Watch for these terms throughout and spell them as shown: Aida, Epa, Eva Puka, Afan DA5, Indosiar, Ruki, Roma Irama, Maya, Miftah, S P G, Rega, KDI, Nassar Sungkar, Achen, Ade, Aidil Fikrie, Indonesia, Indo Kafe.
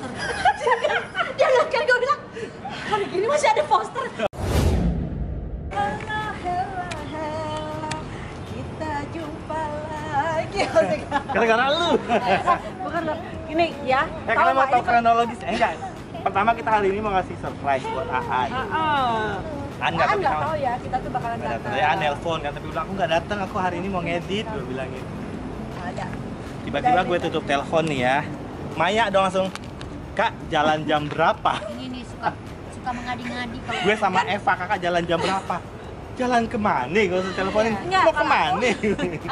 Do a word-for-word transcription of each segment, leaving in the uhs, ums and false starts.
poster. Dia lihat kan gue bilang, hari gini masih ada poster. Hela, hela, hela, kita jumpa lagi. Gara-gara lu. Bukan lu, gini ya. Ya kalau mau tahu kronologis, eh enggak. Pertama kita hari ini mau ngasih surprise buat A A. An nggak tahu, tahu ya, kita tuh bakalan datang. An nelpon kan, tapi bilang aku nggak datang, aku hari ini mau ngedit, gue bilangin. Ada. Tiba-tiba gue tutup telepon nih ya. Maya dong langsung, kak jalan jam berapa? Ini nih suka suka mengadi-ngadi. Gue sama Eva, kakak jalan jam berapa? Jalan kemana? Gue langsung teleponin, mau kemana?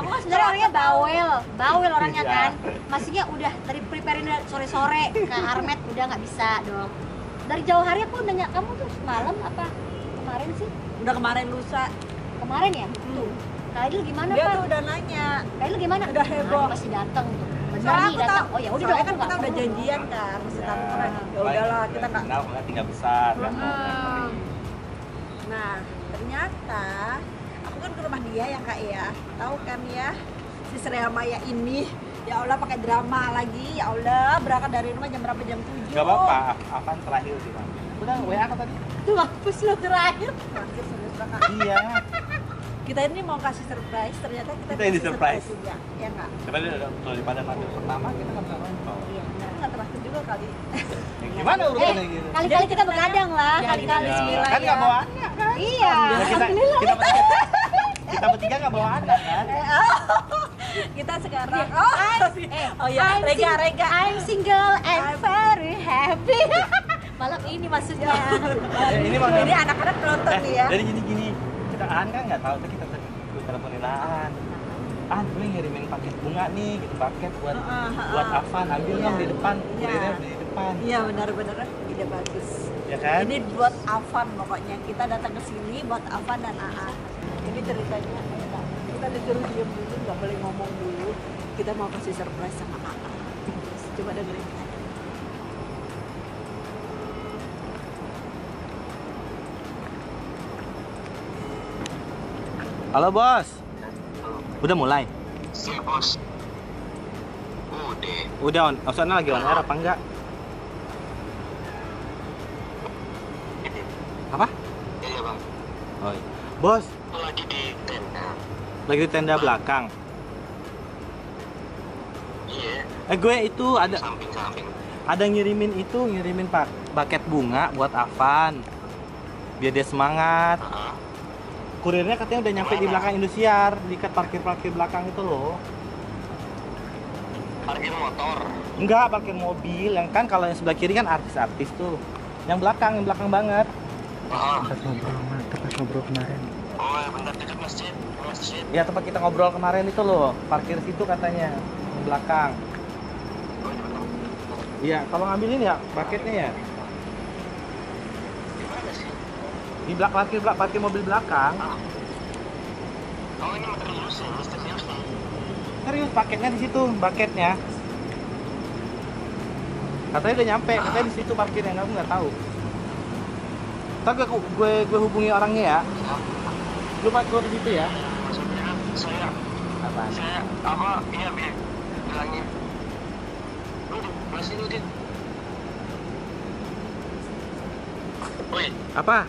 Aku kan sebenarnya orangnya bawel, bawel orangnya kan. Maksudnya udah dari preparein sore-sore ke Harmet udah nggak bisa dong. Dari jauh hari aku nanya kamu tuh malam apa? Kemarin sih? Udah kemarin lusa. Kemarin ya? Hmm. Tuh. Aidil gimana, Pak? Dia tuh udah nanya. Aidil gimana? Udah heboh. Nah, masih datang tuh. Benar nih datang. Oh ya udah kan kita udah janjian kan, mesti tahu kan. Ya udahlah, kita enggak kenal, enggak tinggal besar. Hmm. Nah, ternyata aku kan ke rumah dia ya, Kak ya. Tahu kan ya? Si Srea Maya ini ya Allah pakai drama lagi. Ya Allah, berangkat dari rumah jam berapa? Jam tujuh. Enggak apa-apa. Apaan terakhir sih, Pak? Udah W A apa tadi? Mampus lo terakhir. Mampus serius Kak. Iya. Kita ini mau kasih surprise, ternyata kita, kita kasih surprise juga. Iya Kak. Sebenarnya daripada model pertama kita enggak pernah tahu. Iya. Kita enggak terasa juga kali. Ya, gimana urusannya eh, gitu? Kali-kali kita begadang lah, kali-kali ya, bismillah. Kan enggak ya. Bawa anak kan? Iya. Nah, kita kita bertiga, kita bertiga enggak bawa anak kan? Kita sekarang oh, eh, oh ya, Rega, Rega. I'm single and I'm very happy. Malam ini maksudnya. Ya, ini malam. Jadi anak-anak nonton eh, ya. Jadi gini-gini, kita An kan nggak tahu, kita kita teleponin An. An, boleh ngirimin paket bunga nih, gitu paket buat uh, uh, uh, buat Afan, ambil dong iya. Di depan, iya. Di, di depan. Iya benar-benar, ide bagus. Ya kan? Ini buat Afan pokoknya, kita datang ke sini buat Afan dan Aan. Ini ceritanya, kita disuruh diam dulu, nggak boleh ngomong dulu. Kita mau kasih surprise sama Aan. Coba dengerin. Halo bos, udah mulai? Si bos, udah. Udah on, maksudnya lagi on air apa enggak? Apa? Iya bang. Oh, bos. Lagi di tenda. Lagi di tenda belakang. Iya. Yeah. Eh gue itu ada. Samping samping. Ada ngirimin itu, ngirimin pak paket bunga buat Afan, biar dia semangat. Uh-huh. Kurirnya katanya udah nyampe. Mana? Di belakang Indosiar, di parkir-parkir belakang itu loh. Parkir motor? Enggak, parkir mobil. Yang kan kalau yang sebelah kiri kan artis-artis tuh. Yang belakang, yang belakang banget. Oh. Tempat ngobrol, tempat ngobrol kemarin. Oh, ya bentar dekat masjid, masjid. Ya tempat kita ngobrol kemarin itu loh, parkir situ katanya, yang belakang. Iya, kalau ngambilin ya paketnya ya. Di belak parkir belak parkir mobil belakang. Oh ini misterius ya, misterius nih. Serius paketnya di situ, paketnya. Katanya udah nyampe, katanya di situ parkirnya, aku nggak tahu. Ntar gue gue gue hubungi orangnya ya. Lu parkir di situ ya. Maksudnya saya. Apa? Saya apa? Iya bi. Bilangin. Lu masih lu di. Woi. Apa?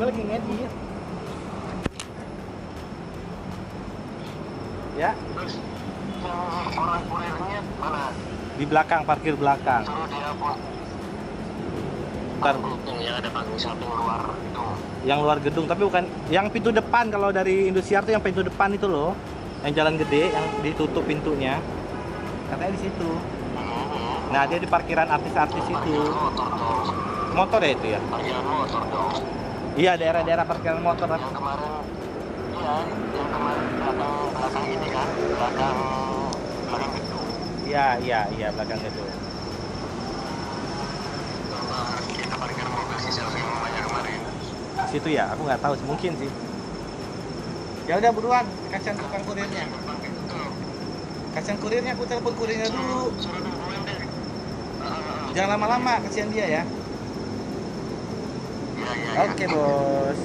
Gue lagi ngedit ya. Terus yang orang kurirnya mana? Di belakang, parkir belakang. Suruh dia buat panggung yang ada panggung samping luar gedung. Yang luar gedung, tapi bukan yang pintu depan. Kalau dari Indosiar tuh yang pintu depan itu loh, yang jalan gede, yang ditutup pintunya. Katanya di situ. Mm-hmm. Nah dia di parkiran artis-artis itu. Motor, motor ya itu ya? Parkiran motor dong. Iya, daerah-daerah parkiran motor. Yang kemarin, iya, yang kemarin belakang, belakang ini kan, belakang, belakang gedung. Iya, iya, iya, belakang gedung. Kita parkir mobil sih, seharusnya yang banyak kemarin. Situ ya, aku nggak tahu, mungkin sih. Ya udah buruan, kasihan tukang kurirnya. Kasihan kurirnya, aku telepon kurirnya dulu. Jangan lama-lama, kasihan dia ya. Oke bos.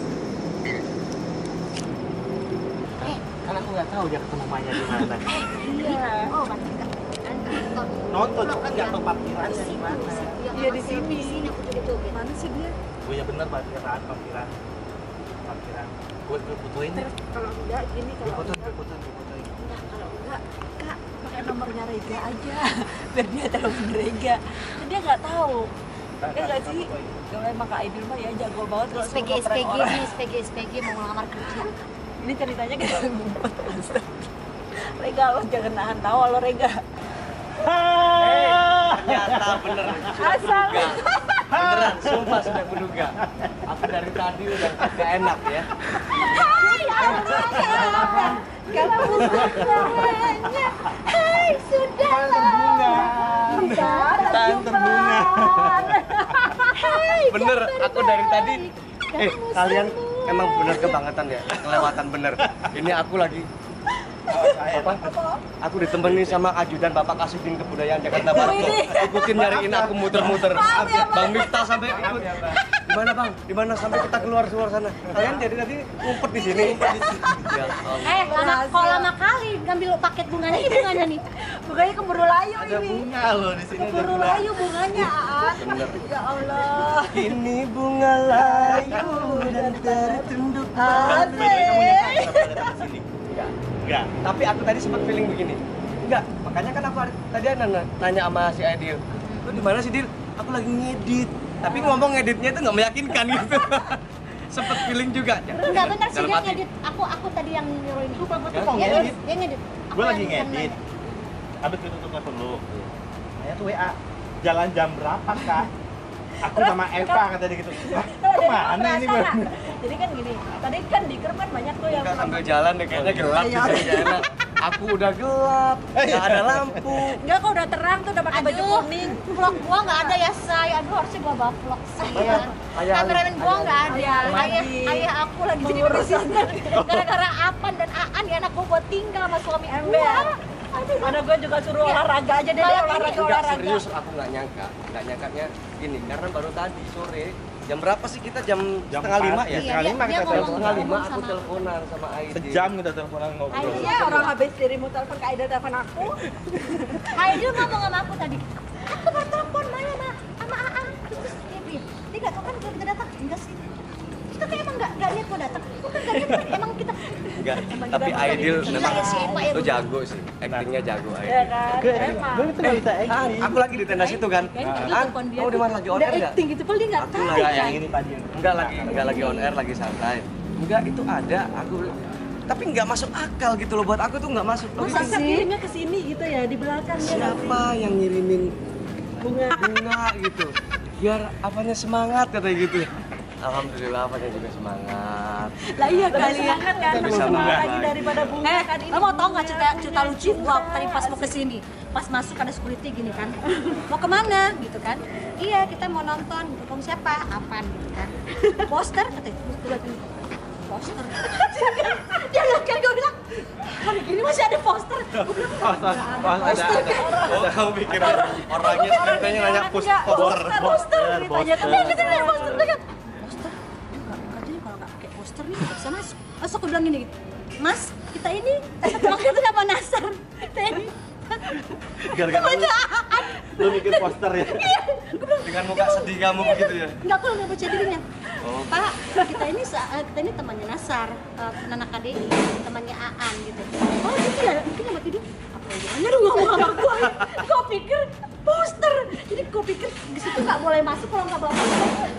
Eh, kan aku nggak tahu dia ketemu Maya di mana. Iya. Oh, pasti kan. nonton, cuma nggak tahu parkirannya di mana. Iya di sini. Mana sih dia? Gue ya bener parkiran, parkiran, parkiran. Gue butuhin. Kalau enggak gini, kalau enggak, kalau enggak, Kak pakai nomornya Rega aja, biar dia telepon Rega. Dia nggak tahu. Ya nggak sih? Kalau emang Kak Aidil mah ya jago banget kalau S P G, S P G nih, S P G, S P G mau ngelamar kerja. Ini ceritanya kita ngumpet. Rega lo jangan nahan tahu lo Rega. Hei, ternyata bener. Asal. Beneran, sumpah sudah menduga. Aku dari tadi udah gak enak ya. Hai, Allah. Kalau bunga, hai sudahlah. Kita terbunga. Hai, bener, aku dari tadi. Eh, kalian emang bener kebangetan ya, kelewatan bener. Ini aku lagi. Apa? Aku ditemenin sama ajudan Bapak Kasudin Kebudayaan Jakarta Barat. Ikutin nyariin aku muter-muter. Bang Miftah sampai ikut. Di mana Bang? Di mana sampai kita keluar keluar sana? Kalian jadi tadi ngumpet di sini. Eh, kalau lama kali ngambil paket bunganya ini bunganya nih. Bunganya keburu layu ini. Ada bunga loh di sini. Keburu layu bunganya, Aan. Ya Allah. Ini bunga layu dan tertunduk hati. Enggak, tapi aku tadi sempat feeling begini. Enggak, makanya kan aku tadi nanya sama si Aidil. Lu di mana sih, Dil? Aku lagi ngedit. Tapi ngomong ngeditnya itu nggak meyakinkan gitu. Sempat feeling juga. Enggak, bentar sih dia ngedit. Aku aku tadi yang nyuruhin aku buat ngedit. Dia ngedit. Gua lagi ngedit. Habis itu tutup telepon lu. Saya tuh W A. Jalan jam berapa, Kak? Aku sama Epa kata dia gitu. Kemana ini, Bang? Jadi kan gini, tadi kan di Kerman banyak tuh yang sambil jalan deh kayaknya gelap gitu ya. Aku udah gelap, nggak ada lampu. Enggak, kok udah terang tuh udah pakai baju kuning. Vlog gua nggak ada ya, say. Aduh, harusnya gua bawa vlog sih. Kameramen gua nggak ada. Ayah, ayah aku lagi jadi presiden. Gara-gara Afan dan Aan ya anak gua buat tinggal sama suami ember. Karena gue juga suruh olahraga aja deh, olahraga olahraga. Serius, aku nggak nyangka, nggak nyangkanya gini. Karena baru tadi sore, jam berapa sih kita? Jam setengah lima ya? Setengah lima kita telepon. Setengah lima aku teleponan sama Aida. Sejam kita teleponan ngobrol. Aida orang habis dirimu telepon ke Aida telepon aku. Aida ngomong sama aku tadi. Aku mau telepon Maya sama Aan. Terus dia bilang, dia nggak tahu kan kalau kita datang, enggak sih? Kita kan emang nggak lihat kau datang. Emang kita enggak, tapi Aidil memang itu jago sih, aktingnya jago Aidil. Gue itu nggak bisa acting. Aku lagi di tenda situ kan, kan? Kamu di mana lagi on air nggak? Acting gitu paling nggak tahu. Aku yang ini tadi. Enggak lagi, enggak lagi on air, lagi santai. Enggak itu ada, aku tapi nggak masuk akal gitu loh buat aku tuh nggak masuk. Masa kirimnya ke sini gitu ya di belakang. Siapa yang ngirimin bunga gitu? Biar apanya semangat katanya gitu. Alhamdulillah, Aida juga semangat. Lah iya kali ya, kan lebih semangat lagi daripada bunga eh, kan ini. Kamu mau tau nggak cerita, cerita lucu gua tadi pas mau kesini, pas masuk ada security gini kan, mau kemana gitu kan? Iya kita mau nonton, dukung siapa? Afan gitu kan? Poster katanya, poster. Dia lihat kan gua bilang, hari gini masih ada poster. Gua bilang, poster, poster. Orang mikir orangnya ceritanya nanya poster, poster. Ditanya tapi kita lihat poster dekat. Terus bisa masuk, terus aku bilang gini gitu, Mas, kita ini waktu itu sama Nassar, kita ini gara-gara lu bikin poster ya? Dengan muka sedih kamu begitu ya? Enggak, aku nggak percaya dirinya. Pak, kita ini kita ini temannya Nassar, anak Ade, temannya Aan gitu. Oh gitu ya, mungkin nggak tidur? Apa aja lu ngomong sama aku? Kau pikir poster? Jadi kau pikir di situ nggak boleh masuk kalau nggak bawa poster?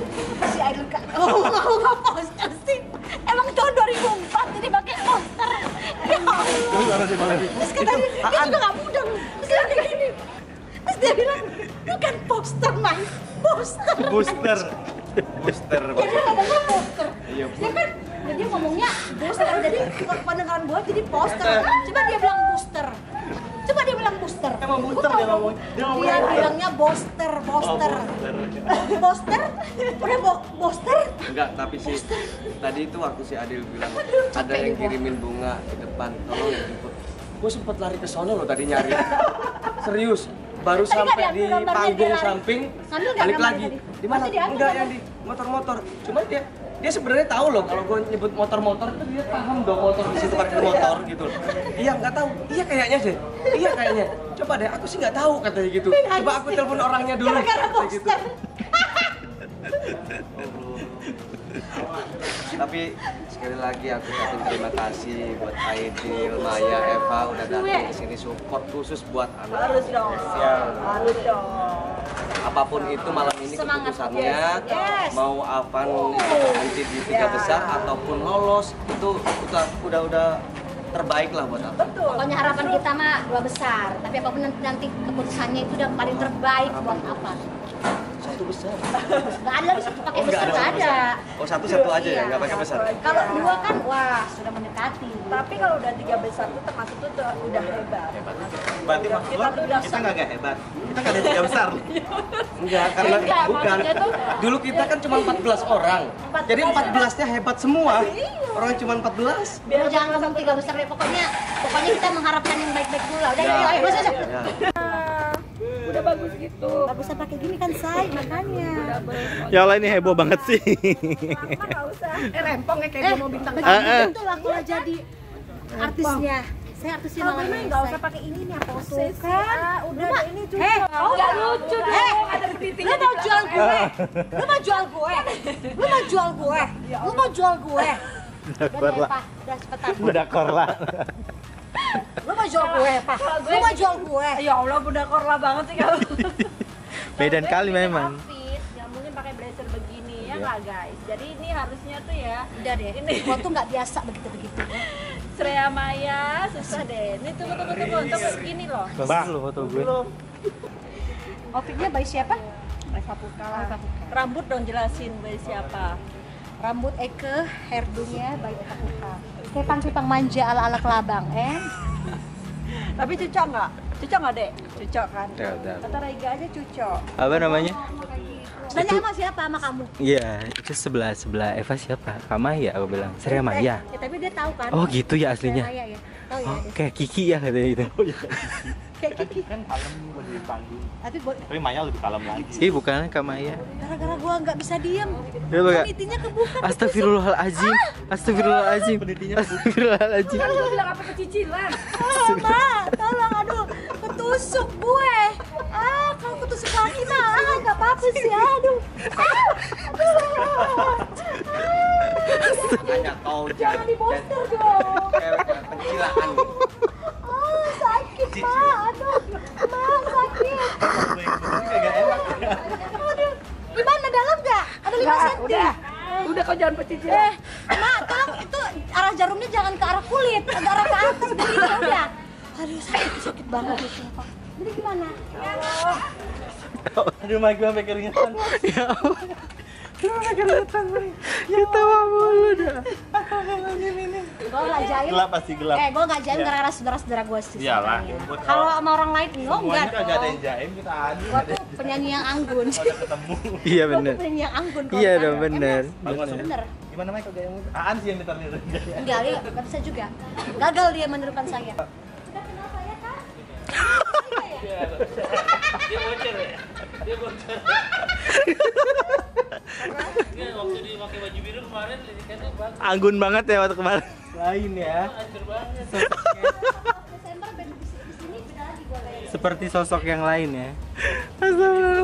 Si Aidil kak, oh mau nggak poster sih? Emang tahun dua ribu empat jadi pakai poster. Ya Allah. Terus katanya dia juga nggak mudeng. Terus dia kayak gini. Terus dia bilang, lu kan poster man, poster. Poster, poster. Jadi ngomongnya poster. Iya. Dia kan, dia ngomongnya poster. Jadi pandangan gua jadi poster. Coba dia bilang poster. Coba dia bilang booster. Emang booster dia ngomong. Dia bilangnya booster, booster. Booster? Udah booster? Enggak, tapi sih tadi itu waktu si Aidil bilang ada yang kirimin bunga ke depan, tolong jemput. Gue sempet lari ke sono loh tadi nyari. Serius, baru sampai di panggung samping, balik lagi. Di mana? Enggak, yang di motor-motor. Cuma dia Dia sebenarnya tahu loh kalau gue nyebut motor-motor itu dia paham dong motor di situ parkir motor gitu. Iya nggak tahu. Iya kayaknya sih. Iya kayaknya. Coba deh, aku sih nggak tahu katanya gitu. Coba aku telepon orangnya dulu. Gara-gara poster. Gitu. Tapi sekali lagi aku ucapin terima kasih buat Aidil, Maya, Eva udah datang di sini support khusus buat anak. Harus dong. Harus dong. Apapun itu malam ini keputusannya yes. mau Afan nanti di tiga besar ataupun lolos itu udah udah terbaik lah buat Afan. Betul. Pokoknya harapan kita mah dua besar. Tapi apapun nanti keputusannya itu udah paling terbaik buat Afan. Satu besar. Nggak ada lagi satu pakai oh, besar, nggak ada. Besar. Oh satu-satu aja iya, ya, nggak pakai besar. Kalau dua kan, wah sudah mendekati. Tapi kalau udah tiga besar itu termasuk itu udah hebat. Hebat. Berarti maksud kita, kita, kita nggak nggak hebat. Kita nggak ada tiga besar. Enggak, karena enggak, bukan. Tuh, dulu kita kan cuma empat belas orang. empat belas Jadi empat belasnya hebat semua. Orang cuma empat belas. Biar jangan langsung tiga besar deh. Pokoknya, pokoknya kita mengharapkan yang baik-baik dulu lah. Udah, ya, ayo, ayo, ayo. Ya, ya. Udah bagus gitu. Gak usah pakai gini kan, say, makanya. Ya Allah ini heboh banget sih. Lama gak usah. Eh rempong ya kayak eh, gue mau bintang tamu. Eh, eh. Betul aku jadi artisnya. Saya artisnya oh, malah gak usah pakai ini nih apa pose kan. Udah ma, ini juga. Hei, oh, gak lucu dong. Hey, ada lu mau jual gue? Lu mau jual gue? Lu mau jual gue? Lu mau jual gue? Udah lah. Udah cepetan. Udah korlah. Lu mau jual gue, Pak? Lu mau jual gue? Ya Allah, udah korla banget sih kamu. Beda kali memang. Gak mungkin pakai blazer begini, ya nggak guys? Jadi ini harusnya tuh ya. Udah deh, ini gua tuh nggak biasa begitu-begitu. Srea Maya, susah deh. Ini tunggu-tunggu-tunggu, tunggu begini loh. Bang, lu foto gue. Outfitnya by siapa? Eva Puka. Rambut dong jelasin by siapa? Rambut Eke, hairdo-nya by Eva Puka. Kepang-kepang manja ala-ala kelabang, eh? Tapi cocok nggak? Cocok nggak, Dek? Cocok kan? Kata Rega aja cocok. Apa namanya? Nanya sama siapa? Sama kamu? Iya, itu sebelah-sebelah Eva siapa? Kamaya, aku bilang. Srea Maya. Ya, tapi dia tahu kan? Oh gitu ya aslinya? Maya, ya. Tahu ya? Oh, kayak Kiki ya katanya itu. Oh iya. Kayak Kiki. Kan kalem lebih panggil. Tapi Maya lebih kalem lagi. Ih, bukan Kamaya. Gara-gara gua nggak bisa diam. Penitinya kebuka. Astagfirullahalazim. Astagfirullahalazim. Penitinya astagfirullahalazim. Kan gua bilang apa kecicilan. Mbak, tolong aduh, ketusuk gue. Ah, kalau ketusuk lagi mah enggak apa-apa sih. Aduh. Ada kau jangan di poster dong. Pencilaan. Oh, sakit, Pak. Aduh, Pak, sakit. Aduh, gimana dalam nggak? Ada lima senti. Udah, udah kau jangan pecicil. Eh, Mak, tolong itu arah jarumnya jangan ke arah kulit, agak arah ke atas begitu udah. Aduh, sakit, sakit banget itu, Pak. Jadi gimana? Aduh, Mak, gue sampai keringetan. Ya Allah. Gimana keringetan, Mak? Ya tawa mulu dah. Gue gak jaim. Gelap pasti gelap. Eh, gue gak jaim gara-gara saudara-saudara gue sih. Iyalah. Kalau sama orang lain, lo enggak dong. Gak ada yang jaim, kita adil. Gue tuh penyanyi yang anggun. Kalau udah ketemu. Iya bener. Gue penyanyi yang anggun. Iya dong, bener. Bener. Gimana Mike, gak jaim? Aan sih yang diterniru. Enggak, dia gak bisa juga. Gagal dia menirukan saya. Udah kenal saya, Kak? Iya, dia bocor ya? Dia bocor. Karena waktu dipakai baju biru kemarin lirikannya bagus. Anggun banget ya waktu kemarin. Lain ya. Hancur banget. Desember di sini beda lagi gue. Seperti sosok yang lain ya. Astagfirullah.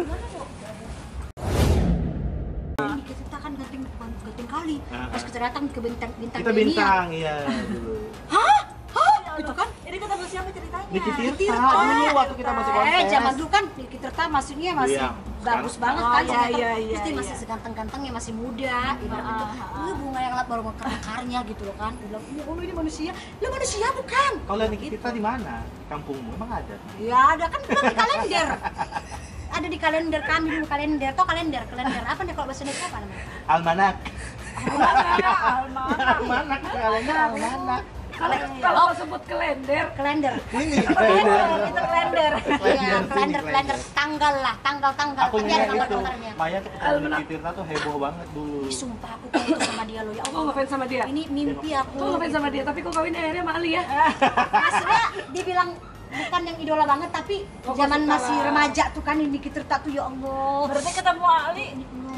Kita kan genting genting kali. Pas kita datang ke bintang bintang ini. Kita bintang ya dulu. Hah? Hah? Itu kan? Ini ketemu siapa ceritanya? Nikita. Dulu waktu kita masuk kontes. Eh, zaman dulu kan Nikita maksudnya masih bagus banget kan, pasti masih seganteng-gantengnya, masih muda, ibarat itu, lu bunga yang lap baru mengakar-akarnya gitu loh kan, bilang, oh lu ini manusia, lu manusia bukan. Kalau Nikita di mana? Kampungmu emang ada? Ya ada kan, bilang di kalender, ada di kalender kami dulu kalender, toh kalender, kalender apa nih kalau bahasa Indonesia apa namanya? Almanak. Almanak, almanak, kalender, almanak. Kalau sebut kalender, kalender. Ini kalender. Itu kalender. Iya, kalender, kalender tanggal lah, tanggal-tanggal. Aku ingat itu. Maya ketemu di Tirta tuh heboh banget dulu. Sumpah aku kawin sama dia loh. Ya Allah, ngefans sama dia. Ini mimpi aku. Aku ngefans sama dia, tapi kok kawin akhirnya sama Ali ya? Maksudnya dia bilang bukan yang idola banget, tapi zaman masih remaja tuh kan ini Tirta tuh ya Allah. Berarti ketemu Ali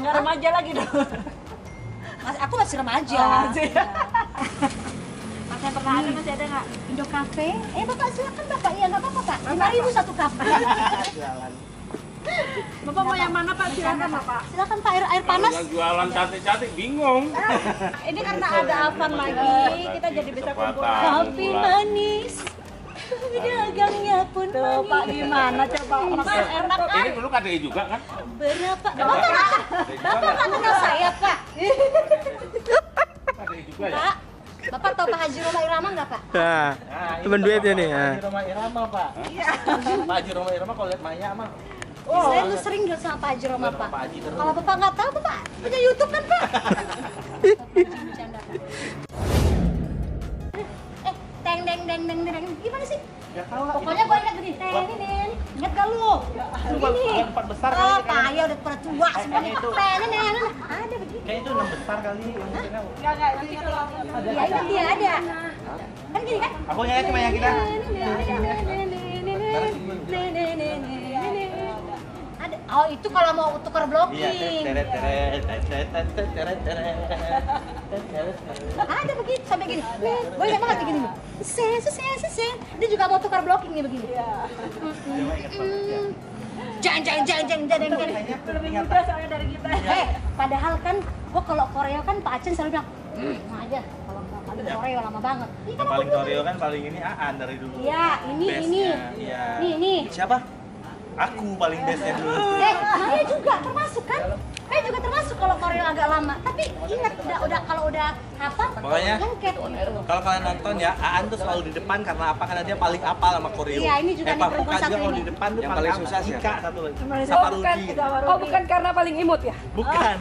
nggak remaja lagi dong. Aku masih remaja. yang pernah ada masih ada nggak? Indo Kafe. Eh bapak silakan bapak, iya nggak apa-apa pak. Lima ribu satu cup. Jualan. Bapak mau yang mana pak? Silakan bapak. Silakan pak air air panas. Jualan cantik-cantik bingung. Ini karena ada Afan lagi, kita jadi bisa kumpul. Kopi manis. Dagangnya pun tuh, Pak, gimana coba? Mas, enak kan? Ini dulu K D I juga kan? Berapa? Bapak kan? Bapak kan kenal saya, Pak? K D I juga ya? Pak, Bapak tahu Pak Haji Roma Irama nggak, Pak? Nah, temen duetnya nih. Pak Haji Roma Irama, Pak. Iya. Pak Haji Roma Irama kalau lihat Maya, Mak. Saya lu sering dulu sama Pak Haji Roma, Pak. Kalau Bapak nggak tahu, Bapak punya YouTube kan, Pak? Deng-deng-deng-deng-deng, gimana sih? Gak tahu lah. Pokoknya gue ingat begini, deng-deng. Ingat gak lu? Begini. Empat besar kali. Oh, paya udah pada tua semuanya. Deng-deng-deng. Ada begini. Kayaknya itu enam besar kali. Gak, gak. Nanti kalau aku ada. Ya, itu dia ada. Kan gini kan? Aku nyari cuma yang kita. Ada. Oh, itu kalau mau tukar blocking. Ada begitu sampai gini. Gue ingat banget begini. Sen, sen, sen. Dia juga mau tukar blocking nih begini. Jeng, jeng, jeng, jeng, jeng, jeng. Lebih mudah soalnya dari kita. Eh, padahal kan gue kalau Korea kan Pak Achen selalu bilang, hmm, aja. Kalau nggak ada Korea lama banget. Paling Korea kan paling ini Aan dari dulu. Iya, ini, ini, ini, ini. Siapa? Aku paling bestnya dulu. Eh, Maya juga termasuk kan? Maya juga termasuk kalau Korea agak lama. Tapi ingat udah udah kalau udah hafal. Pokoknya kalau kalian nonton ya, Aan tuh selalu di depan karena apa? Karena dia paling apal sama Korea. Iya, ini juga Eva Puka juga kalau di depan tuh paling susah sih. Ika satu lagi. Sama Ruki. Oh, bukan karena paling imut ya? Bukan.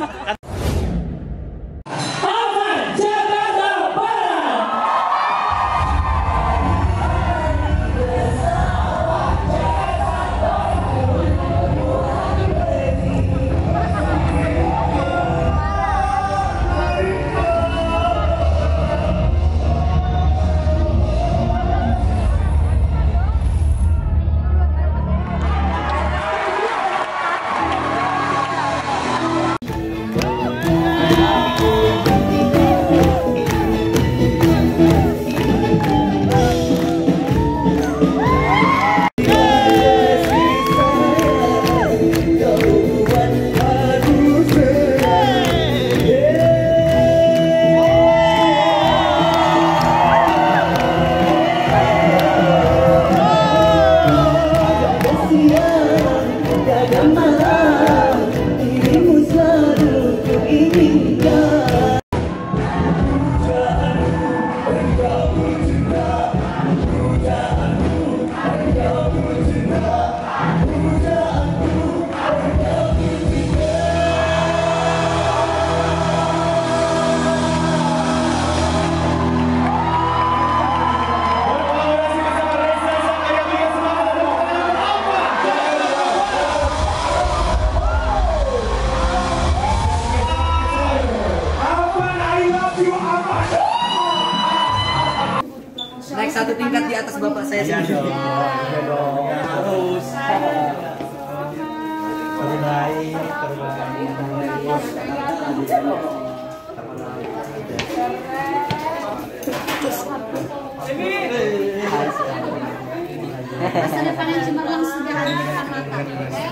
Masa depan yang cemerlang sudah ada di depan mata.